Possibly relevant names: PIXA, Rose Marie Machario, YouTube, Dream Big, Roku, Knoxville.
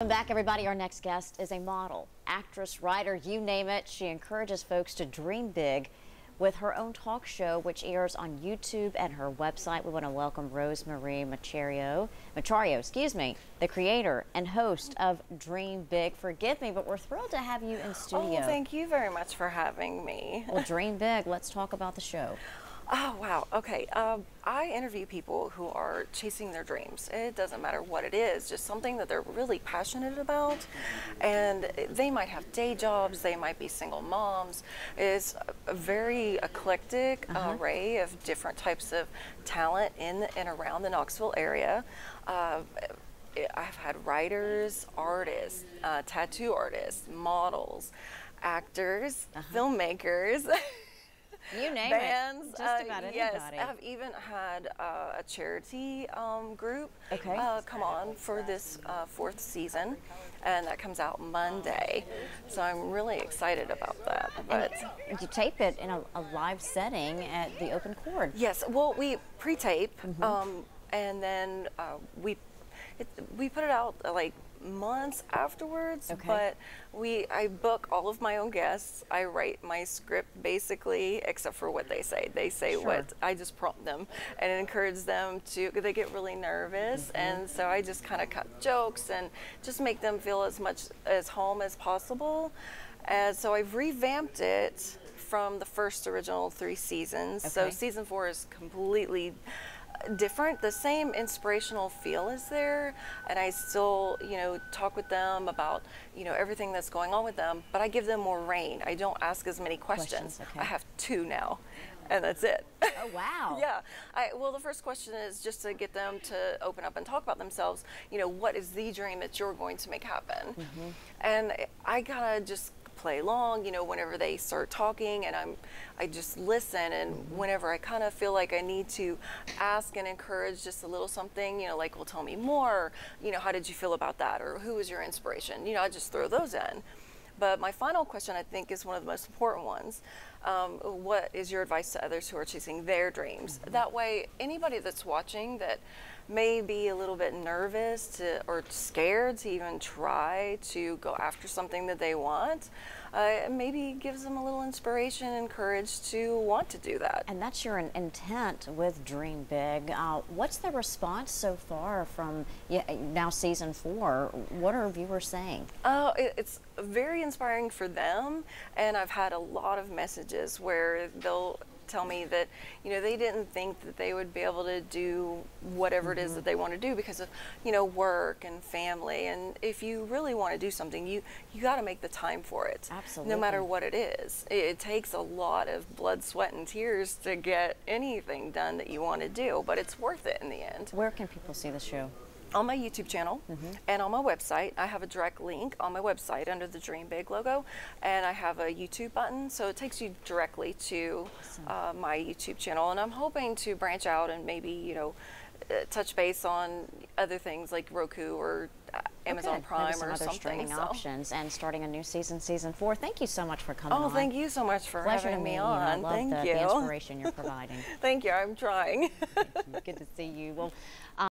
Welcome back, everybody. Our next guest is a model, actress, writer, you name it. She encourages folks to dream big with her own talk show, which airs on YouTube and her website. We want to welcome Rose Marie Machario, the creator and host of Dream Big. Forgive me, but we're thrilled to have you in studio. Oh, thank you very much for having me. Well, Dream Big, let's talk about the show. Oh, wow. Okay. I interview people who are chasing their dreams. It doesn't matter what it is, just something that they're really passionate about. And they might have day jobs. They might be single moms. It's a very eclectic array of different types of talent in and around the Knoxville area. I've had writers, artists, tattoo artists, models, actors, filmmakers. You name bands, it. Just about anybody. Yes, I've even had a charity group come on for this fourth season, and that comes out Monday. So I'm really excited about that. But and you tape it in a live setting at the Open Chord. Yes. Well, we pre-tape, and then we put it out like months afterwards, but I book all of my own guests. I write my script basically, except for what they say. They say what I just prompt them and encourage them to. They get really nervous, and so I just kind of cut jokes and just make them feel as much as home as possible. And so I've revamped it from the first original 3 seasons. So season 4 is completely different. The same inspirational feel is there, and I still, you know, talk with them about, you know, everything that's going on with them, but I give them more rein. I don't ask as many questions. I have 2 now, and that's it. Oh, wow. Yeah. Well, the first question is just to get them to open up and talk about themselves. You know, what is the dream that you're going to make happen? And I gotta just play along, you know, whenever they start talking, and I just listen, and whenever I kind of feel like I need to ask and encourage just a little something, you know, like, well, tell me more, you know, how did you feel about that, or who was your inspiration, you know, I just throw those in. But my final question, I think, is one of the most important ones. What is your advice to others who are chasing their dreams? That way, anybody that's watching that may be a little bit nervous to, or scared to even try to go after something that they want, maybe gives them a little inspiration and courage to want to do that. And that's your intent with Dream Big. What's the response so far from now season 4? What are viewers saying? It's very inspiring for them, and I've had a lot of messages where they'll tell me that, you know, they didn't think that they would be able to do whatever it is that they want to do because of, you know, work and family. And if you really want to do something, you got to make the time for it. Absolutely. No matter what it is. It takes a lot of blood, sweat, and tears to get anything done that you want to do, but it's worth it in the end. Where can people see the show? On my YouTube channel and on my website. I have a direct link on my website under the Dream Big logo, and I have a YouTube button, so it takes you directly to my YouTube channel. And I'm hoping to branch out and maybe, you know, touch base on other things like Roku or Amazon Prime or other streaming options, and starting a new season, season 4. Thank you so much for coming on. Oh, thank you so much for having me on. Thank you. I love the inspiration you're providing. Thank you. I'm trying. Good to see you. Well.